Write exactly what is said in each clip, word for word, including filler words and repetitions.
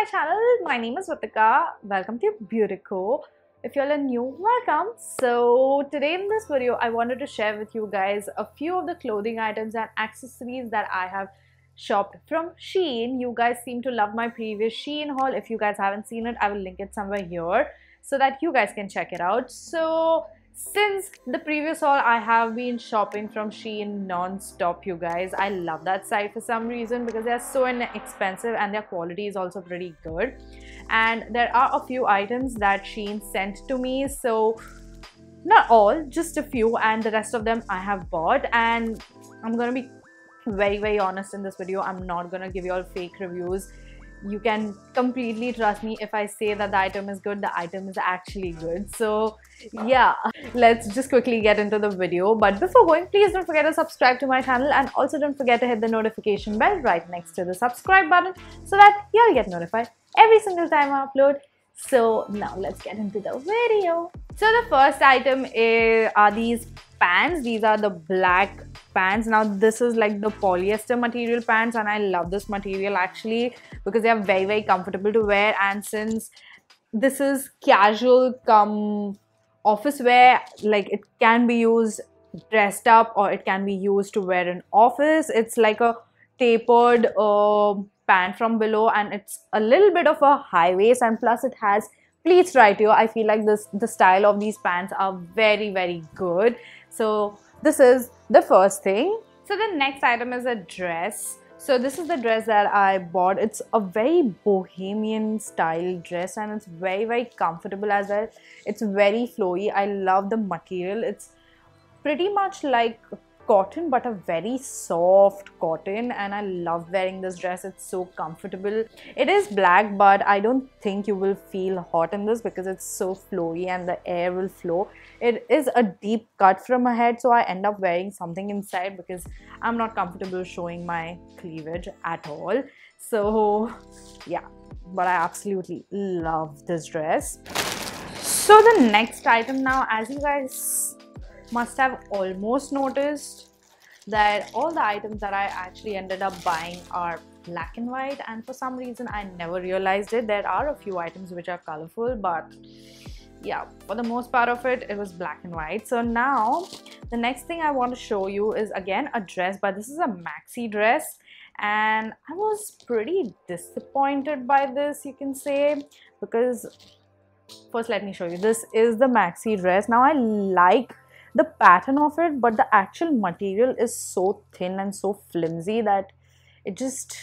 my channel. My name is Vatika. Welcome to Beautico. If you're new, welcome. So today in this video, I wanted to share with you guys a few of the clothing items and accessories that I have shopped from Shein. You guys seem to love my previous Shein haul. If you guys haven't seen it, I will link it somewhere here so that you guys can check it out. So since the previous haul, I have been shopping from Shein non-stop, you guys. I love that site for some reason because they're so inexpensive and their quality is also pretty good. And there are a few items that Shein sent to me, so not all, just a few, and the rest of them I have bought. And I'm gonna be very, very honest in this video. I'm not gonna give you all fake reviews. You can completely trust me. If I say that the item is good, the item is actually good. So yeah, let's just quickly get into the video. But before going, please don't forget to subscribe to my channel, and also don't forget to hit the notification bell right next to the subscribe button so that you'll get notified every single time I upload. So now let's get into the video. So the first item is, are these pants. These are the black pants. Now this is like the polyester material pants, and I love this material actually because they are very, very comfortable to wear. And since this is casual come office wear, like it can be used dressed up or it can be used to wear in office. It's like a tapered uh, pant from below, and it's a little bit of a high waist, and plus it has pleats right here. I feel like this the style of these pants are very, very good. So this is the first thing. So the next item is a dress. So this is the dress that I bought. It's a very bohemian style dress, and it's very, very comfortable as well. It's very flowy. I love the material. It's pretty much like cotton, but a very soft cotton, and I love wearing this dress. It's so comfortable. It is black, but I don't think you will feel hot in this because it's so flowy and the air will flow. It is a deep cut from my head, so I end up wearing something inside because I'm not comfortable showing my cleavage at all. So yeah, but I absolutely love this dress. So the next item now, as you guys must have almost noticed, that all the items that I actually ended up buying are black and white, and for some reason I never realized it. There are a few items which are colorful, but yeah, for the most part of it, it was black and white. So now the next thing I want to show you is again a dress, but this is a maxi dress, and I was pretty disappointed by this, you can say, because first let me show you. This is the maxi dress. Now I like the pattern of it, but the actual material is so thin and so flimsy that it just,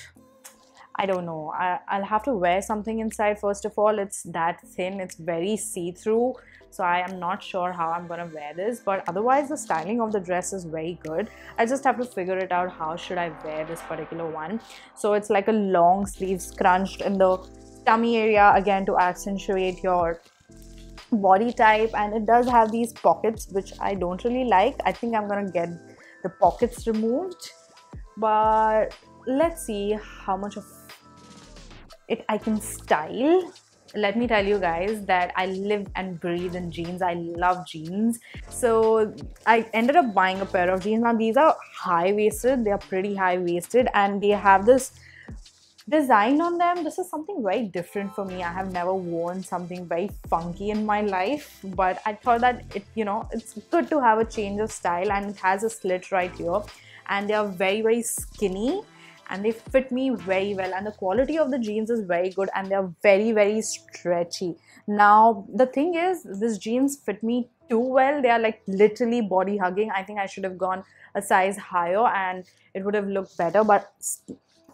I don't know, I, I'll have to wear something inside. First of all, it's that thin, it's very see-through, so I am not sure how I'm gonna wear this. But otherwise, the styling of the dress is very good. I just have to figure it out, how should I wear this particular one. So it's like a long sleeve scrunched in the tummy area, again to accentuate your body type, and it does have these pockets which I don't really like. I think I'm gonna get the pockets removed, but let's see how much of it I can style. Let me tell you guys that I live and breathe in jeans. I love jeans, so I ended up buying a pair of jeans. Now these are high-waisted, they are pretty high-waisted, and they have this design on them. This is something very different for me. I have never worn something very funky in my life, but I thought that it, you know, it's good to have a change of style. And it has a slit right here, and they are very, very skinny, and they fit me very well. And the quality of the jeans is very good, and they are very, very stretchy. Now the thing is, these jeans fit me too well. They are like literally body hugging. I think I should have gone a size higher and it would have looked better, but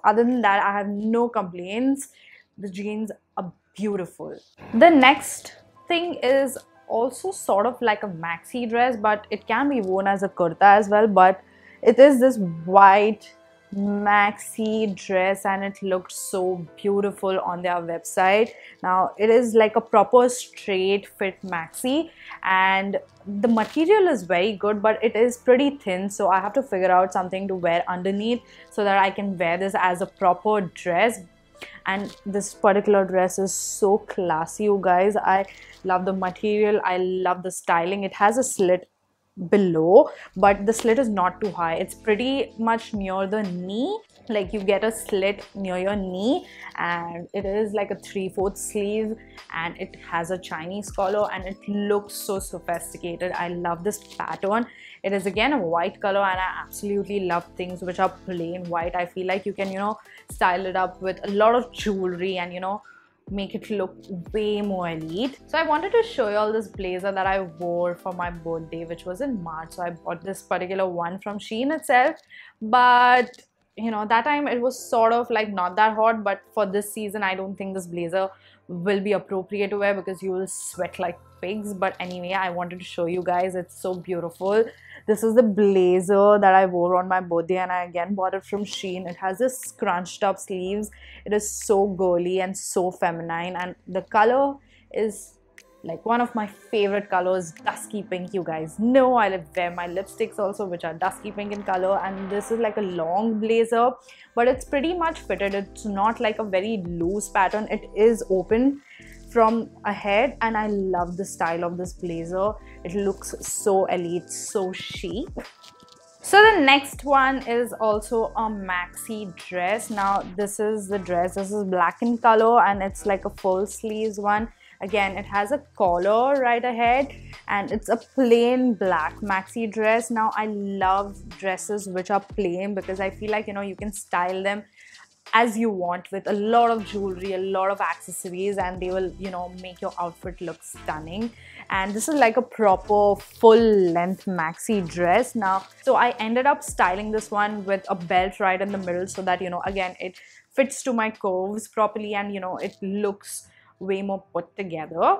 other than that, I have no complaints. The jeans are beautiful. The next thing is also sort of like a maxi dress, but it can be worn as a kurta as well. But it is this white maxi dress, and it looked so beautiful on their website. Now it is like a proper straight fit maxi, and the material is very good, but it is pretty thin, so I have to figure out something to wear underneath so that I can wear this as a proper dress. And this particular dress is so classy, you guys. I love the material, I love the styling. It has a slit below, but the slit is not too high. It's pretty much near the knee. Like you get a slit near your knee, and it is like a three-fourth sleeve, and it has a Chinese collar, and it looks so sophisticated. I love this pattern. It is again a white color, and I absolutely love things which are plain white. I feel like you can, you know, style it up with a lot of jewelry and, you know, make it look way more elite. So I wanted to show you all this blazer that I wore for my birthday, which was in March. So I bought this particular one from Shein itself, but you know, that time it was sort of like not that hot, but for this season I don't think this blazer will be appropriate to wear because you will sweat like pigs. But anyway, I wanted to show you guys, it's so beautiful. This is the blazer that I wore on my birthday, and I again bought it from Shein. It has this scrunched up sleeves. It is so girly and so feminine, and the color is like one of my favorite colors, dusky pink. You guys know I wear my lipsticks also, which are dusky pink in color, and this is like a long blazer, but it's pretty much fitted. It's not like a very loose pattern. It is open from ahead, and I love the style of this blazer. It looks so elite, so chic. So the next one is also a maxi dress. Now this is the dress. This is black in color, and it's like a full sleeves one. Again, it has a collar right ahead, and it's a plain black maxi dress. Now I love dresses which are plain because I feel like, you know, you can style them as you want with a lot of jewelry, a lot of accessories, and they will, you know, make your outfit look stunning. And this is like a proper full length maxi dress. Now, so I ended up styling this one with a belt right in the middle so that, you know, again, it fits to my curves properly, and, you know, it looks way more put together.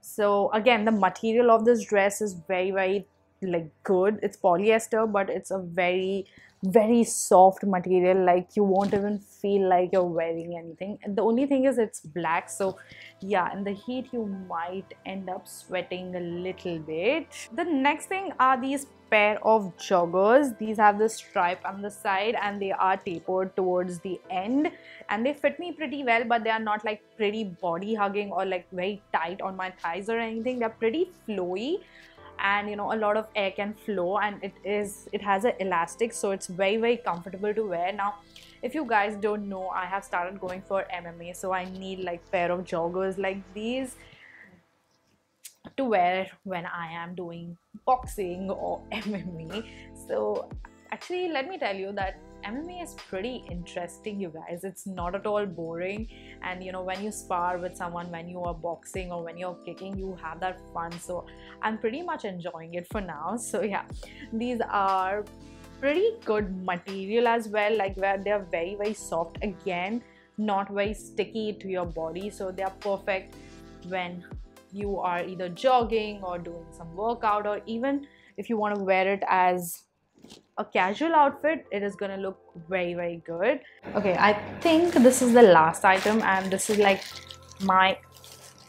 So again, the material of this dress is very very like good. It's polyester, but it's a very very soft material. Like you won't even feel like you're wearing anything. And the only thing is it's black, so yeah, in the heat you might end up sweating a little bit. The next thing are these pair of joggers. These have the stripe on the side, and they are tapered towards the end, and they fit me pretty well, but they are not like pretty body hugging or like very tight on my thighs or anything. They're pretty flowy, and you know, a lot of air can flow, and it is it has an elastic, so it's very very comfortable to wear. Now if you guys don't know, I have started going for M M A, so I need like pair of joggers like these to wear when I am doing boxing or M M A. So actually, let me tell you that M M A is pretty interesting, you guys. It's not at all boring, and you know, when you spar with someone, when you are boxing or when you're kicking, you have that fun. So I'm pretty much enjoying it for now. So yeah, these are pretty good material as well, like where they are very very soft, again not very sticky to your body, so they are perfect when you are either jogging or doing some workout, or even if you want to wear it as a casual outfit, it is gonna look very very good. Okay, I think this is the last item, and this is like my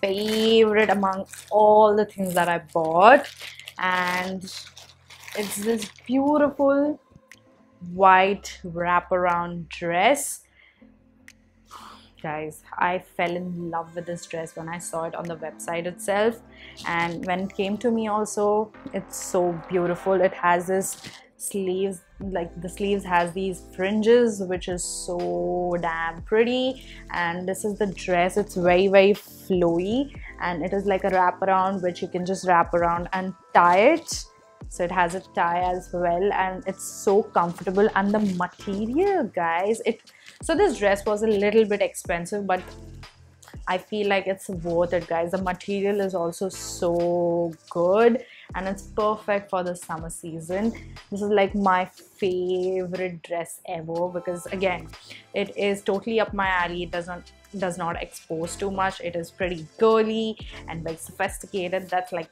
favorite among all the things that I bought, and it's this beautiful white wraparound dress. Guys, I fell in love with this dress when I saw it on the website itself, and when it came to me also, it's so beautiful. It has this sleeves, like the sleeves has these fringes, which is so damn pretty, and this is the dress. It's very very flowy, and it is like a wraparound which you can just wrap around and tie it. So it has a tie as well, and it's so comfortable. And the material, guys, it so this dress was a little bit expensive, but I feel like it's worth it, guys. The material is also so good, and it's perfect for the summer season. This is like my favorite dress ever because again, it is totally up my alley. It does not does not expose too much. It is pretty girly and very sophisticated. That's like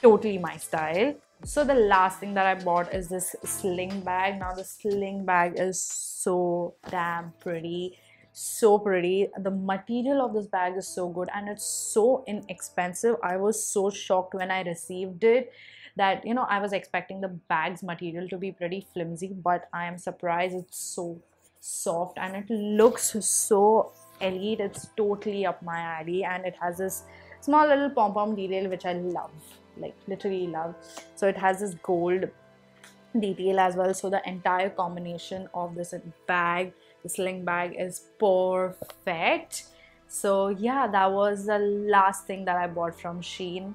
totally my style. So the last thing that I bought is this sling bag. Now the sling bag is so damn pretty. So pretty. The material of this bag is so good, and it's so inexpensive. I was so shocked when I received it that, you know, I was expecting the bag's material to be pretty flimsy, but I am surprised it's so soft, and it looks so elite. It's totally up my alley, and it has this small little pom-pom detail which I love. like literally love. So it has this gold detail as well. So the entire combination of this bag, the sling bag, is perfect. So yeah, that was the last thing that I bought from Shein.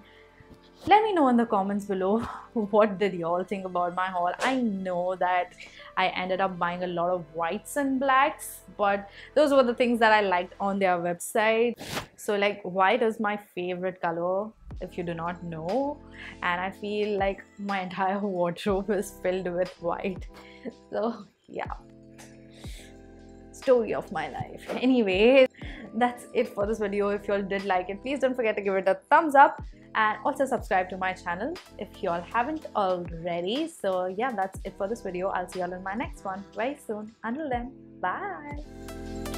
Let me know in the comments below what did y'all think about my haul. I know that I ended up buying a lot of whites and blacks, but those were the things that I liked on their website. So like, white is my favorite color, if you do not know, and I feel like my entire wardrobe is filled with white. So yeah, story of my life. Anyway, that's it for this video. If y'all did like it, please don't forget to give it a thumbs up, and also subscribe to my channel if y'all haven't already. So yeah, that's it for this video. I'll see y'all in my next one very soon. Until then, bye.